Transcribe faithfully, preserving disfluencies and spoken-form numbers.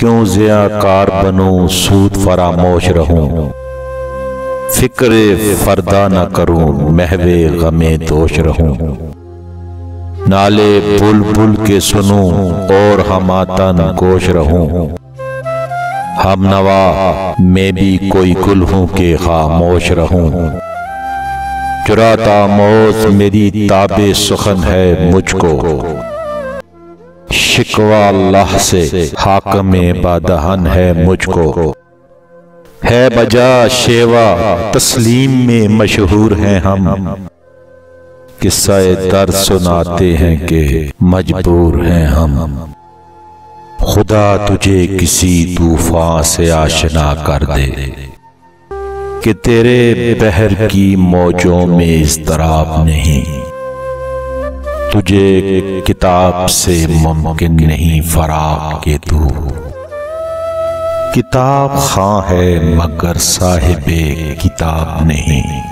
क्यों ज़ियाकार बनूं, सूद फरामोश रहूं, फिक्रे फरदा न करूं, महवे गमे दोष रहूं। नाले बुलबुल के सुनूं और हमातन गोश रहूं, हम नवा मैं भी कोई गुल हूं के खामोश रहूं। चुराता मौज मेरी ताबे सुखन है मुझको, शिकवा अल्लाह से हाकम बादहन है मुझको। है बजा शेवा तस्लीम में मशहूर हैं हम, किस्सा दर्द सुनाते हैं कि मजबूर हैं हम। खुदा तुझे किसी तूफान से आशना कर दे कि तेरे बहर की मौजों में इज़्तिराब नहीं, तुझे किताब से मुमकिन नहीं फराग के तू। किताब खां है मगर साहिबे किताब नहीं।